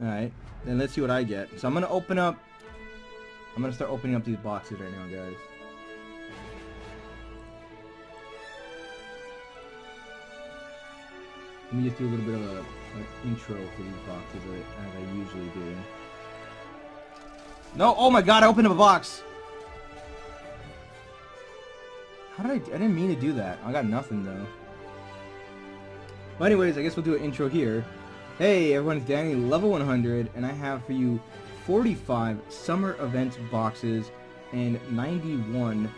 Alright, then let's see what I get. So I'm gonna start opening up these boxes right now, guys. Let me just do a little bit of an intro for these boxes as I usually do. No! Oh my god, I opened up a box! How did I didn't mean to do that. I got nothing, though. But anyways, I guess we'll do an intro here. Hey, everyone, it's Danny level 100, and I have for you 45 summer events boxes and 91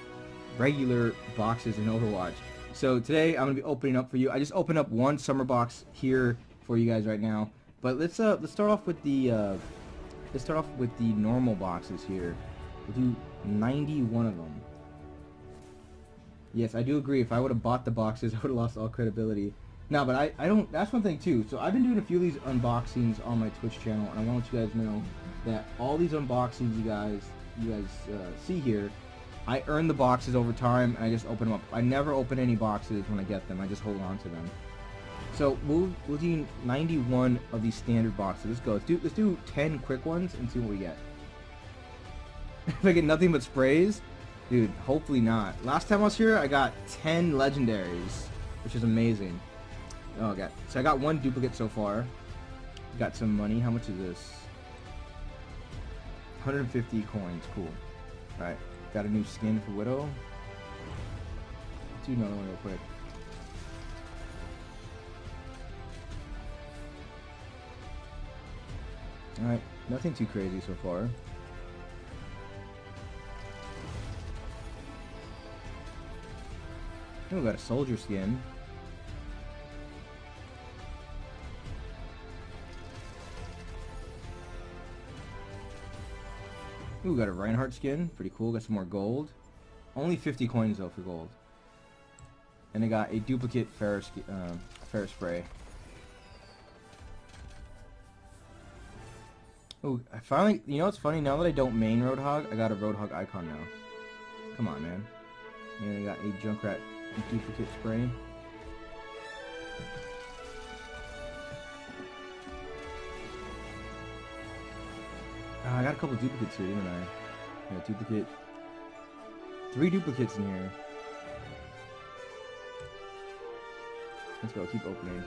regular boxes in Overwatch. So today I'm gonna be opening up for you. I just opened up one summer box here for you guys right now. But let's start off with the normal boxes here. We'll do 91 of them. Yes, I do agree. If I would have bought the boxes, I would have lost all credibility. No, but I don't. That's one thing too. So I've been doing a few of these unboxings on my Twitch channel, and I want you guys to know that all these unboxings you guys see here, I earn the boxes over time, and I just open them up. I never open any boxes when I get them. I just hold on to them. So we'll do 91 of these standard boxes. Let's go. Let's do 10 quick ones and see what we get. If I get nothing but sprays, dude, hopefully not. Last time I was here, I got 10 legendaries, which is amazing. Oh, God. So I got one duplicate so far. Got some money. How much is this? 150 coins. Cool. Alright. Got a new skin for Widow. Let's do another one real quick. Alright. Nothing too crazy so far. Oh, we got a Soldier skin. Ooh, got a Reinhardt skin. Pretty cool. Got some more gold. Only 50 coins, though, for gold. And I got a duplicate Ferris Spray. Ooh, I finally... You know what's funny? Now that I don't main Roadhog, I got a Roadhog icon now. Come on, man. And I got a Junkrat duplicate spray. I got a couple duplicates here, didn't I? Yeah, duplicate. 3 duplicates in here. Let's go, keep opening.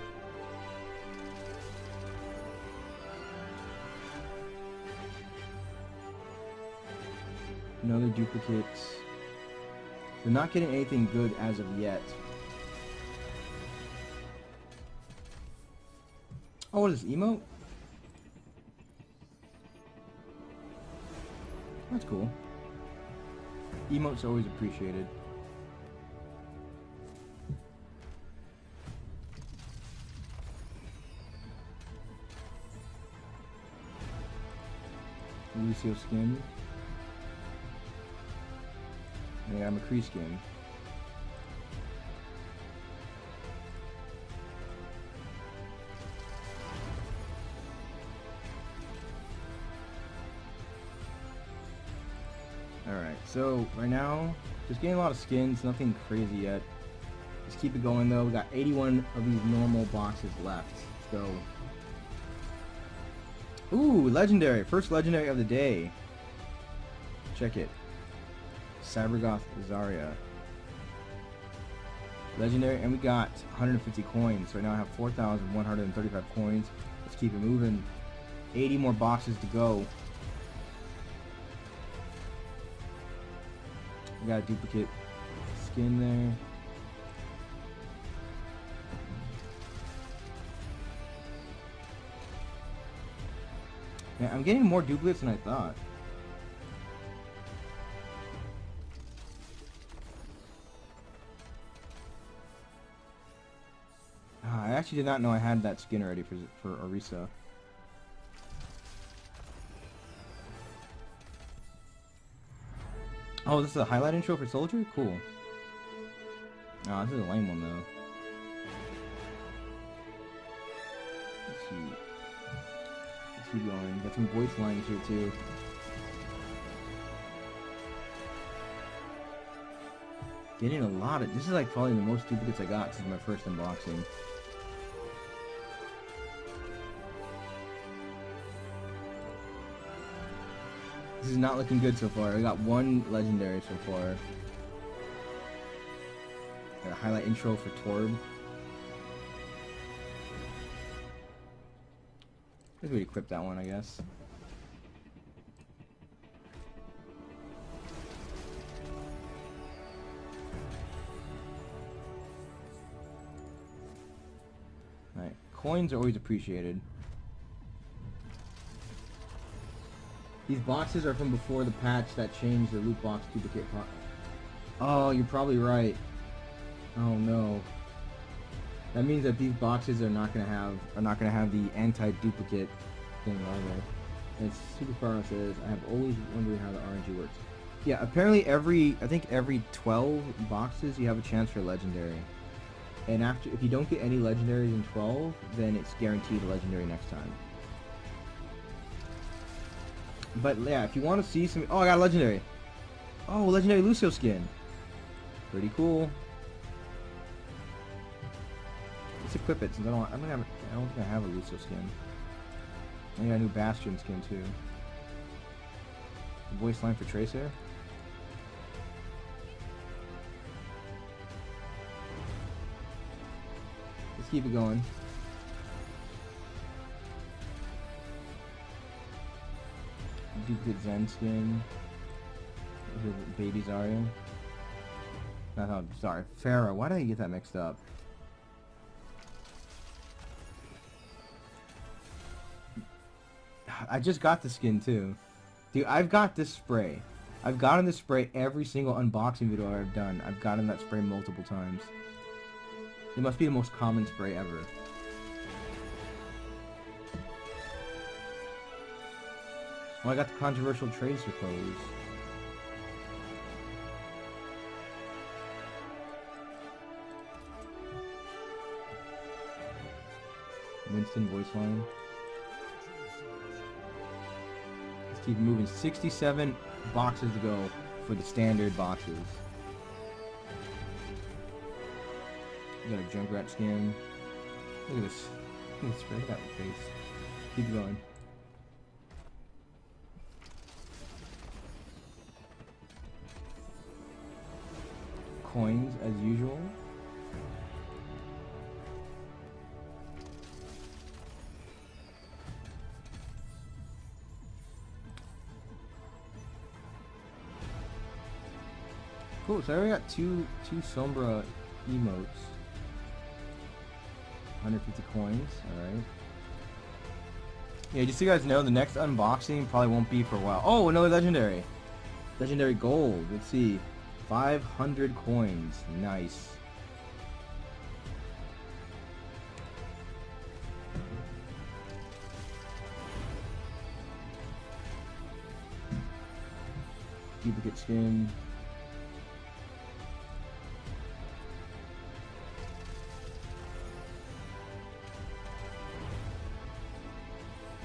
Another duplicate. We're not getting anything good as of yet. Oh, what is this, emote? That's cool. Emotes are always appreciated. Lúcio skin. And I got a McCree skin. So, right now, just getting a lot of skins, nothing crazy yet. Just keep it going though, we got 81 of these normal boxes left. Let's go. Ooh, legendary, first legendary of the day. Check it. Cybergoth Zarya. Legendary, and we got 150 coins. So right now I have 4,135 coins. Let's keep it moving. 80 more boxes to go. I got a duplicate skin there. Man, I'm getting more duplicates than I thought. I actually did not know I had that skin already for Orisa. Oh, this is a highlight intro for Soldier? Cool. Ah, this is a lame one, though. Let's see. Let's keep going. Got some voice lines here, too. Getting a lot of... This is, like, probably the most duplicates I got since my first unboxing. This is not looking good so far. We got one legendary so far. Got a highlight intro for Torb. I think we equip that one, I guess. Alright, coins are always appreciated. These boxes are from before the patch that changed the loot box duplicate pot. Oh, you're probably right. Oh no. That means that these boxes are not gonna have the anti-duplicate thing on there. And Super Pharah says, I have always wondered how the RNG works. Yeah, apparently I think every 12 boxes you have a chance for a legendary. And if you don't get any legendaries in 12, then it's guaranteed a legendary next time. But yeah, if you want to see some... Oh, I got a legendary! Oh, legendary Lúcio skin! Pretty cool. Let's equip it since I don't think I have a Lúcio skin. I got a new Bastion skin too. Voice line for Tracer. Let's keep it going. Duplicate Zen skin. Baby Zarya. No, sorry, Pharah. Why did I get that mixed up? I just got the skin too. Dude, I've got this spray. I've gotten this spray every single unboxing video I've done. I've gotten that spray multiple times. It must be the most common spray ever. Oh, I got the controversial Tracer pose. Winston voice line. Let's keep moving. 67 boxes to go for the standard boxes. We got a Junkrat skin. Look at this. Look at this right at the face. Keep going. Coins as usual. Cool, so I already got two Sombra emotes. 150 coins, alright. Yeah, just so you guys know, the next unboxing probably won't be for a while. Oh, another legendary! Legendary gold, let's see. 500 coins, nice. Duplicate skin.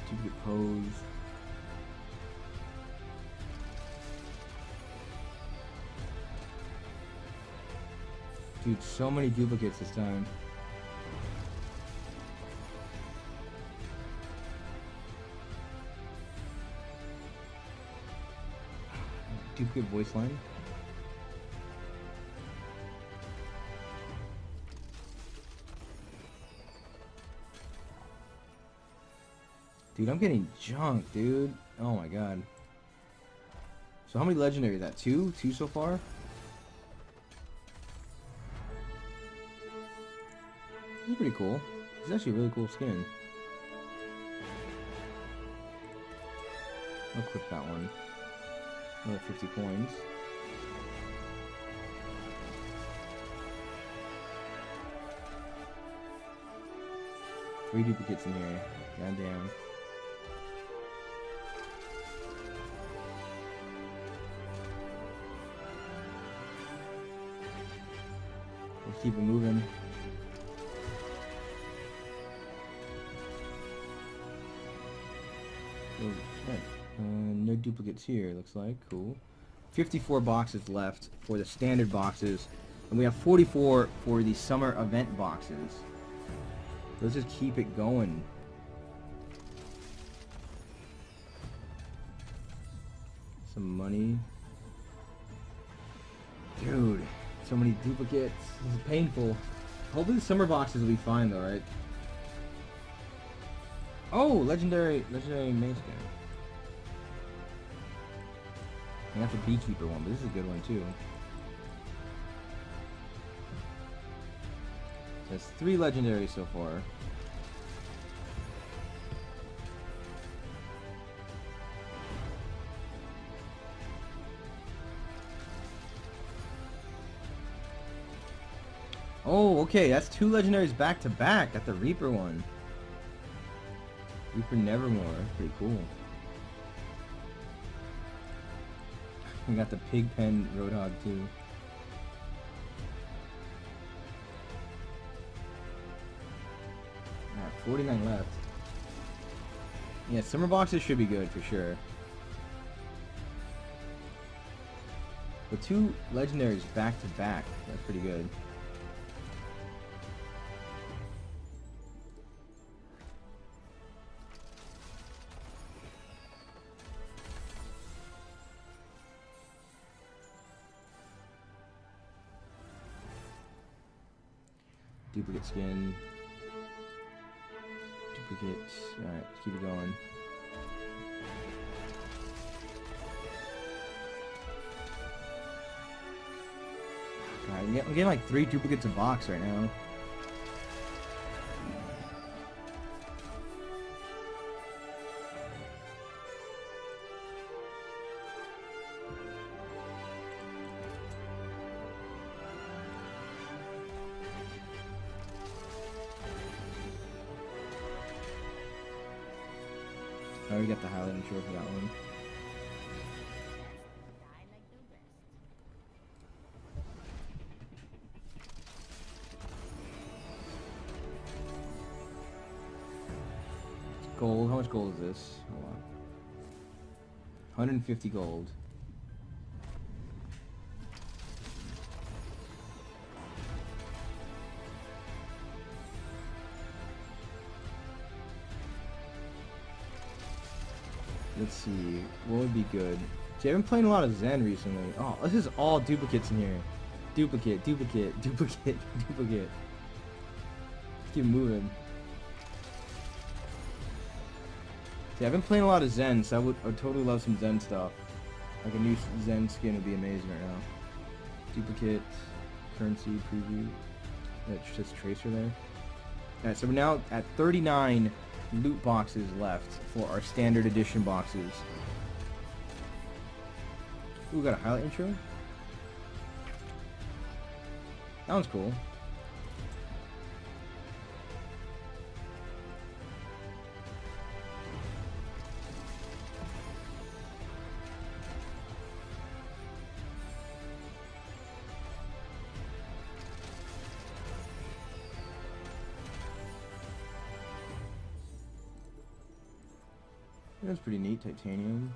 Duplicate pose. Dude, so many duplicates this time. Duplicate voice line. Dude, I'm getting junk, dude. Oh my god. So how many legendary is that? Two? Two so far? This is pretty cool. It's actually a really cool skin. I'll equip that one. Another 50 coins. Three duplicates in here. Goddamn. We'll keep it moving. No duplicates here, looks like. Cool. 54 boxes left for the standard boxes, and we have 44 for the summer event boxes. Let's just keep it going. some money. Dude, so many duplicates. This is painful. Hopefully the summer boxes will be fine though, right? Oh, legendary mace game. And that's a beekeeper one, but this is a good one too. So that's 3 legendaries so far. Oh, okay, that's 2 legendaries back to back at the Reaper one. Reaper Nevermore, that's pretty cool. We got the Pigpen Roadhog too. Alright, 49 left. Yeah, summer boxes should be good for sure. But 2 legendaries back to back, that's pretty good. Duplicate skin. Duplicates. Alright, keep it going. Alright, I'm getting like 3 duplicates a box right now. I already got the highlight intro for that one. Gold. How much gold is this? Hold on. 150 gold. Let's see, what would be good? See, I've been playing a lot of Zen recently. Oh, this is all duplicates in here. Duplicate, duplicate, duplicate, duplicate. Let's keep moving. See, I've been playing a lot of Zen, so I would totally love some Zen stuff. Like a new Zen skin would be amazing right now. Duplicate, currency, preview. That's just Tracer there. Alright, so we're now at 39. Loot boxes left for our standard edition boxes. Ooh, we got a highlight intro? That one's cool. That's pretty neat, titanium.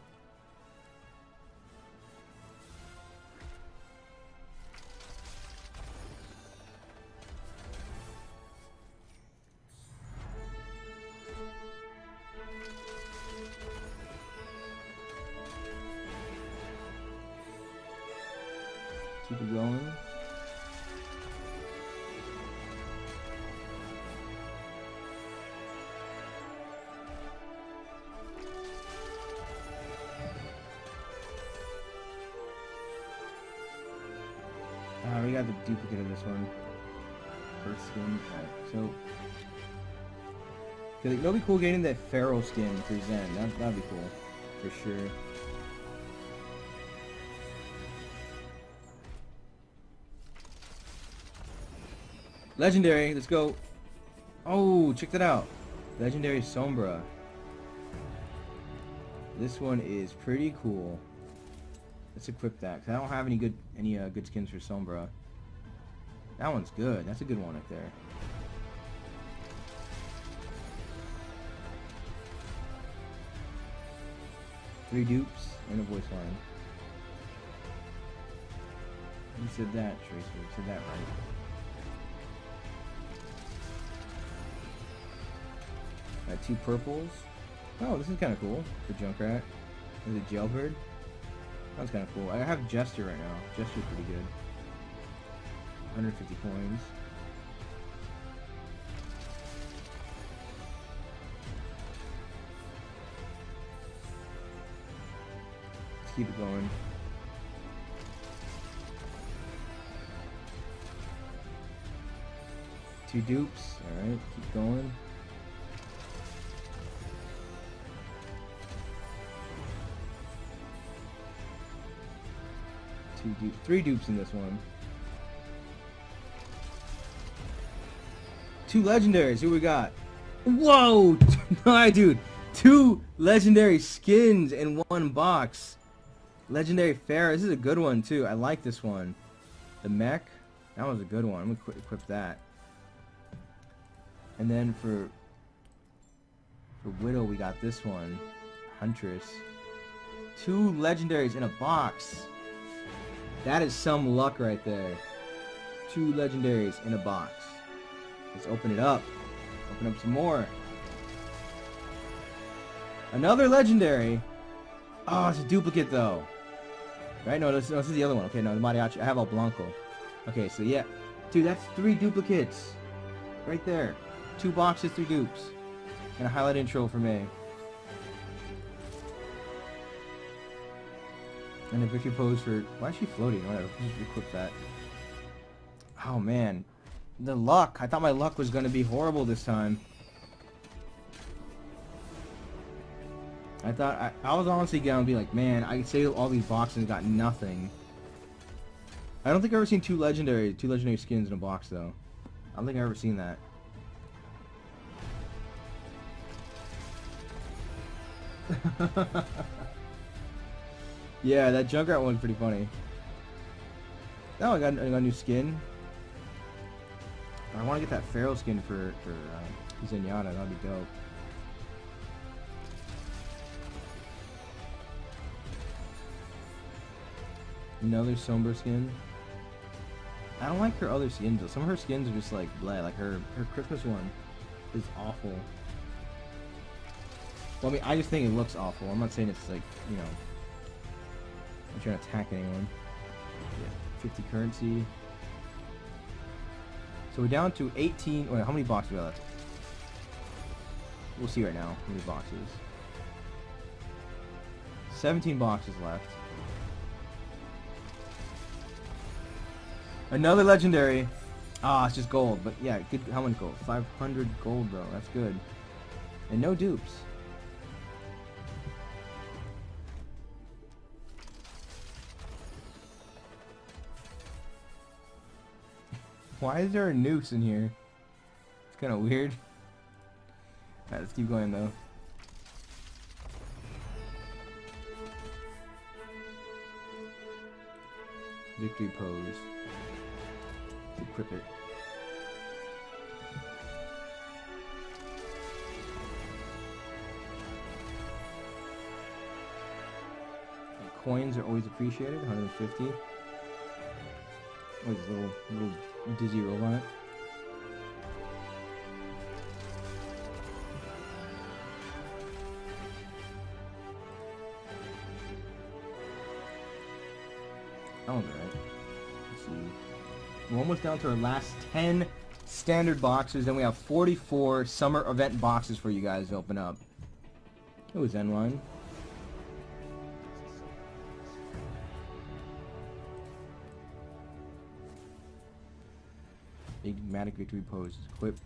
Keep it going. We got the duplicate of this one. Earth skin. Alright, so... Like, that'll be cool getting that Pharah skin for Zen. That'd be cool. For sure. Legendary! Let's go! Oh, check that out! Legendary Sombra. This one is pretty cool. Let's equip that, because I don't have any good skins for Sombra. That one's good. That's a good one up there. Three dupes and a voice line. You said that, Tracer. You said that right. Got 2 purples. Oh, this is kind of cool for Junkrat. There's a jailbird. That was kind of cool. I have Jester right now. Jester's pretty good. 150 coins. Let's keep it going. Two dupes. Alright, keep going. Two dupes. Three dupes in this one. Two legendaries. Who we got? Whoa! Dude. Two legendary skins in one box. Legendary Pharah. This is a good one, too. I like this one. The mech. That was a good one. I'm going to equip that. And then for Widow, we got this one, Huntress. Two legendaries in a box. That is some luck right there. Two legendaries in a box. Let's open it up. Open up some more. Another legendary. Oh, it's a duplicate though. Right? No, this is the other one. Okay, no, the Mariachi. I have El Blanco. Okay, so yeah. Dude, that's three duplicates. Right there. Two boxes, three dupes, and a highlight intro for me, and a victory pose for. Why is she floating? Whatever. Just equip that. Oh man, the luck! I thought my luck was gonna be horrible this time. I thought I was honestly gonna be like, man, I saved all these boxes and got nothing. I don't think I've ever seen two legendary skins in a box though. I don't think I've ever seen that. Yeah, that Junkrat one's pretty funny. Oh, I got a new skin. I want to get that Feral skin for Zenyatta. That'd be dope. Another Sombra skin. I don't like her other skins though. Some of her skins are just like bleh. Like her Christmas one is awful. Well, I mean, I just think it looks awful. I'm not saying it's like, you know, I'm trying to attack anyone. Yeah, 50 currency. So we're down to 18. Wait, how many boxes we got left? We'll see right now. How many boxes? 17 boxes left. Another legendary. Ah, it's just gold. But yeah, good. How much gold? 500 gold, bro. That's good. And no dupes. Why is there a noose in here? It's kind of weird. Alright, let's keep going though. Victory pose. Equip it. And coins are always appreciated. 150. Always a little dizzy roll on it. That one's alright. Let's see. We're almost down to our last 10 standard boxes, and we have 44 summer event boxes for you guys to open up. It was N1. Enigmatic victory pose is equipped.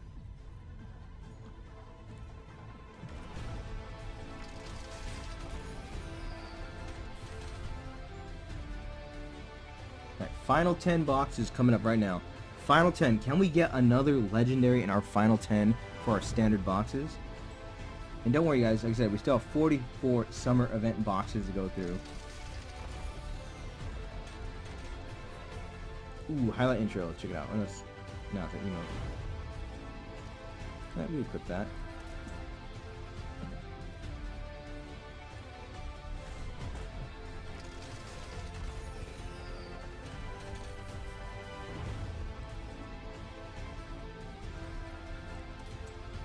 Final 10 boxes coming up right now. Final 10. Can we get another legendary in our final 10 for our standard boxes? And don't worry guys, like I said, we still have 44 summer event boxes to go through. Ooh, highlight intro. Let's check it out. Unless, no, it's an emote. Let me equip that.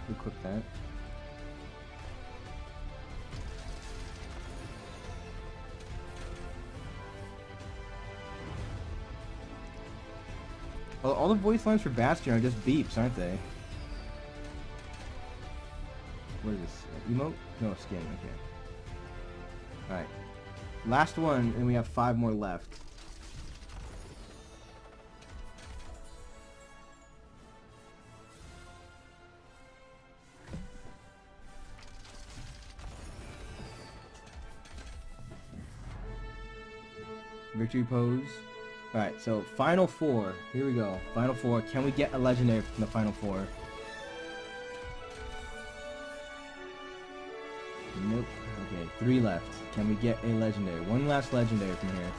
Equip that. Well, all the voice lines for Bastion are just beeps, aren't they? What is this? Emote? No, skin. Okay. Alright. Last one, and we have 5 more left. Victory pose. Alright, so final 4. Here we go. Final 4. Can we get a legendary from the final 4? Nope. Okay, 3 left. Can we get a legendary? One last legendary from here.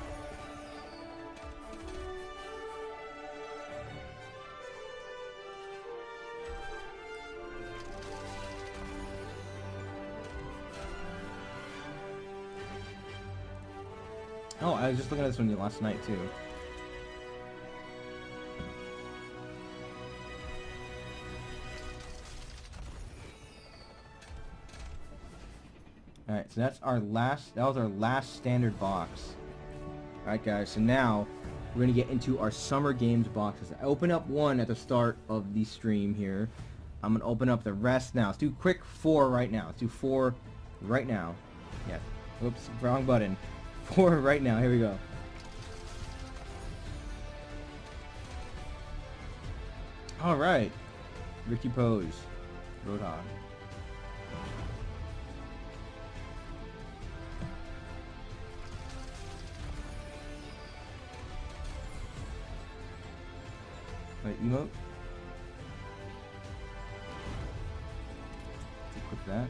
Oh, I was just looking at this one last night, too. Alright, so that's our last, that was our last standard box. Alright guys, so now we're going to get into our Summer Games boxes. I open up one at the start of the stream here. I'm going to open up the rest now. Let's do quick 4 right now. Let's do 4 right now. Yeah. Oops, wrong button. 4 right now. Here we go. All right, Ricky Pose, Roadhog. Wait, emote. Let's equip that.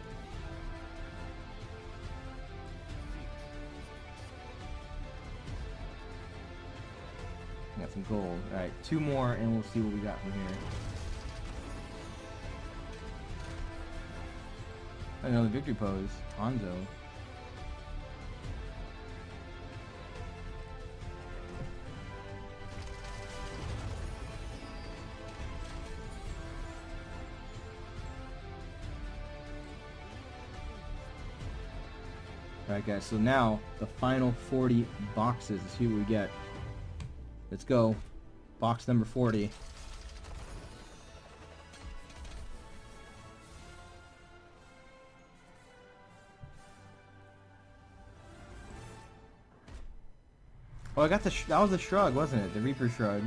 Got some gold. Alright, 2 more and we'll see what we got from here. Another victory pose. Hanzo. Alright guys, so now the final 40 boxes. Let's see what we get. Let's go. Box number 40. Oh, I got the that was the shrug, wasn't it? The Reaper shrug.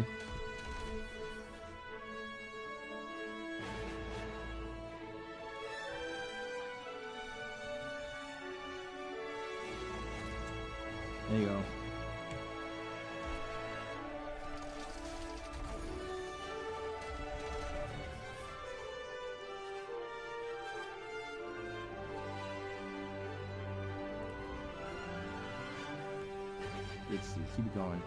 There you go. Keep it going.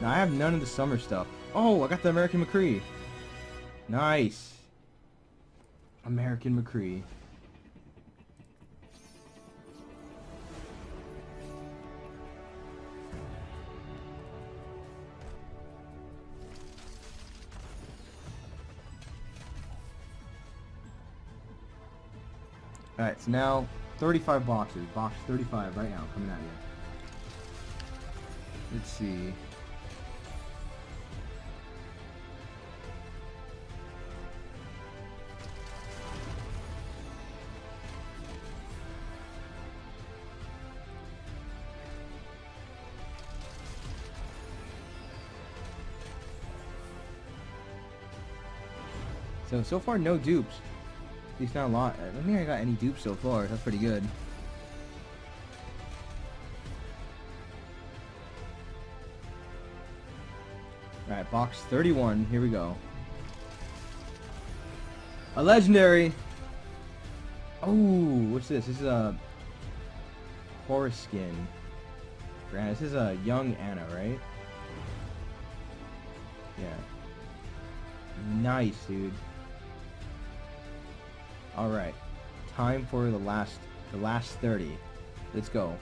Now I have none of the summer stuff. Oh, I got the American McCree. Nice. American McCree. Alright, so now 35 boxes. Box 35 right now, coming at you. Let's see. So far no dupes. At least not a lot. I don't think I got any dupes so far. That's pretty good. Alright, box 31. Here we go. A legendary! Oh, what's this? This is a horse skin. This is a young Anna, right? Yeah. Nice, dude. Alright, time for the last 30. Let's go.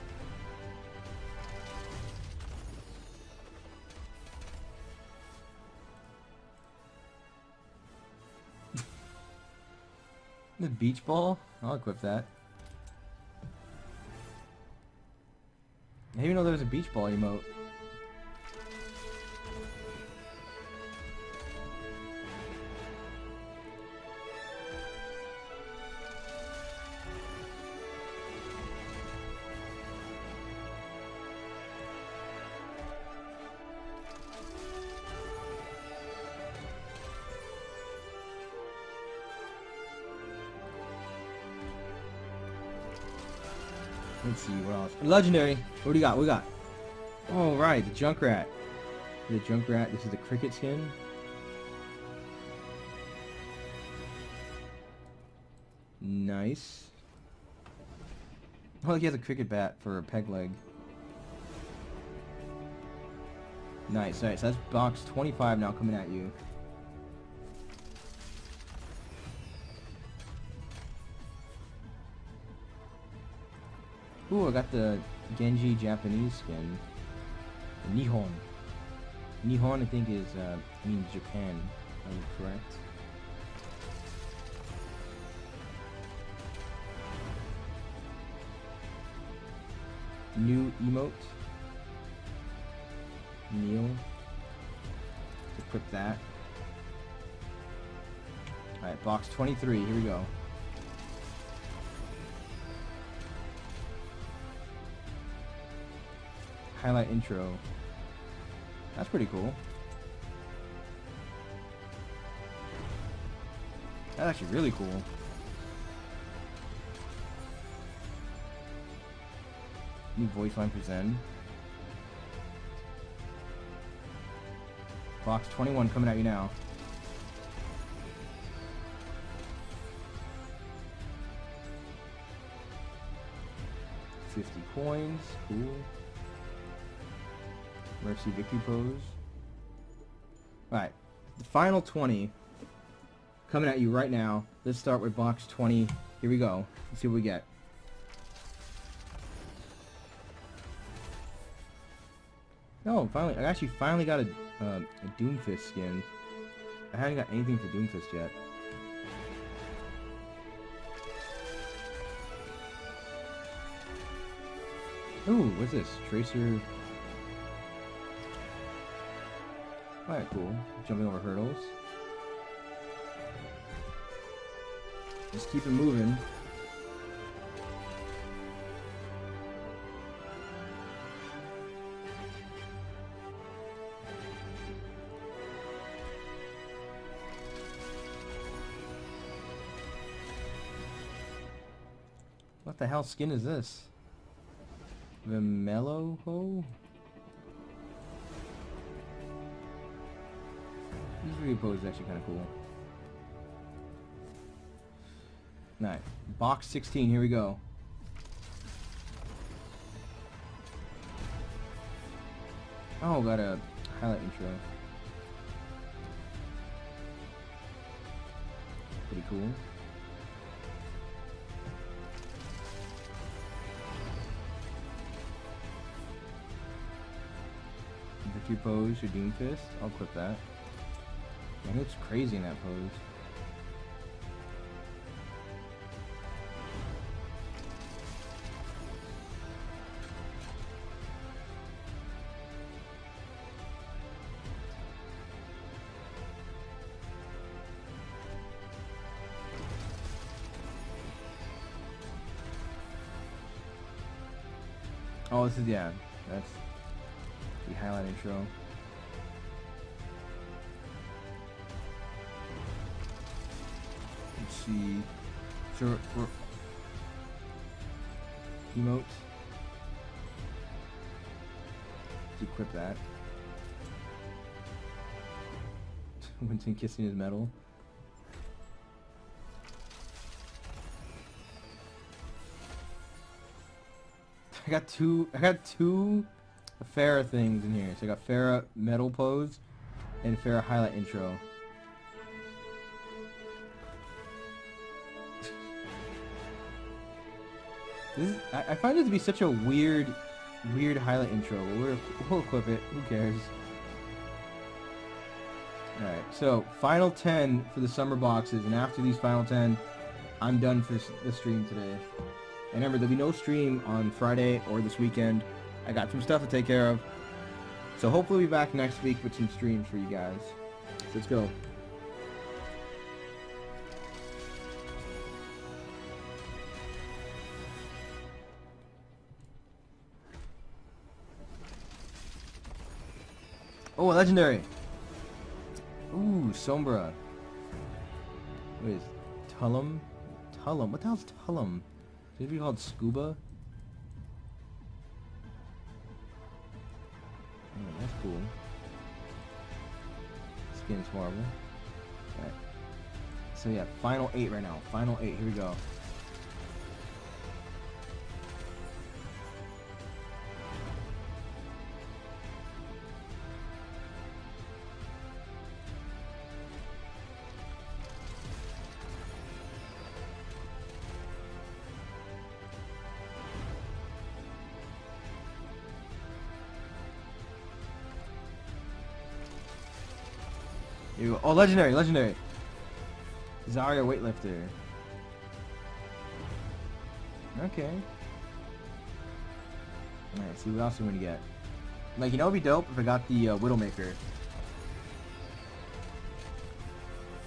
The beach ball? I'll equip that. I didn't even know there was a beach ball emote. Let's see what else. Legendary. What do you got? What do we got? All right, the Junkrat. The Junkrat. This is the cricket skin. Nice. Oh, he has a cricket bat for a peg leg. Nice, nice. That's box 25 now coming at you. Ooh, I got the Genji Japanese skin. The Nihon. Nihon, I think, is means Japan. That is correct. New emote. Kneel. Equip that. Alright, box 23. Here we go. Highlight intro. That's pretty cool. That's actually really cool. New voice line for Zen. Box 21 coming at you now. $50 coins. Cool. Mercy victory pose. Alright. The final 20 coming at you right now. Let's start with box 20. Here we go. Let's see what we get. Oh, finally. I actually finally got a Doomfist skin. I haven't got anything for Doomfist yet. Ooh, what's this? Tracer. Alright, cool. Jumping over hurdles. Just keep it moving. What the hell skin is this? Vimeloho? This repose is actually kind of cool. Alright, box 16, here we go. Oh, got a highlight intro. Pretty cool. Victory pose, your Doomfist. I'll clip that. It looks crazy in that pose. Oh, this is, yeah, that's the highlight intro. Sure, emote. Let's equip that. Winston kissing his medal. I got two Pharah things in here. So I got Pharah medal pose and Pharah highlight intro. This is, I find this to be such a weird highlight intro, but we'll equip it. Who cares? Alright, so final 10 for the summer boxes, and after these final 10, I'm done for the stream today. And remember, there'll be no stream on Friday or this weekend. I got some stuff to take care of. So hopefully we'll be back next week with some streams for you guys. So let's go. Oh, a legendary! Ooh, Sombra. What is Tulum? Tulum? What the hell's Tulum? Should it be called Scuba? cool. Skin's horrible. Alright. So yeah, final 8 right now. Final 8, here we go. Oh, legendary, legendary. Zarya weightlifter. Okay. Alright, see what else we want to get. Like, you know, it'd be dope if I got the Widowmaker.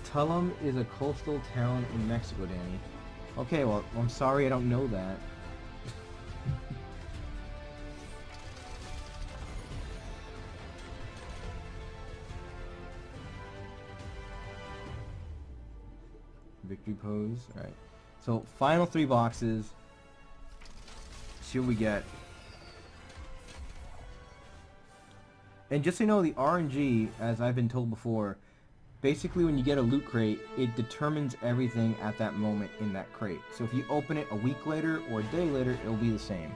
Tulum is a coastal town in Mexico, Danny. Okay, well, I'm sorry I don't know that. Victory pose. Alright. So final 3 boxes. See what we get. And just so you know, the RNG, as I've been told before, basically when you get a loot crate, it determines everything at that moment in that crate. So if you open it a week later or a day later, it'll be the same.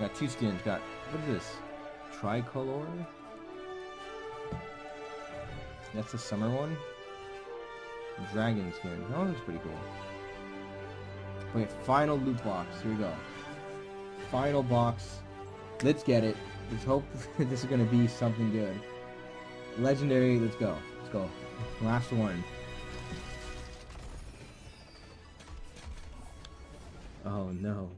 Got 2 skins. Got, what is this? Tricolor? That's the summer one. Dragon skin. Oh, that looks pretty cool. Okay, final loot box. Here we go. Final box. Let's get it. Let's hope this is gonna be something good. Legendary. Let's go. Let's go. Last one. Oh no.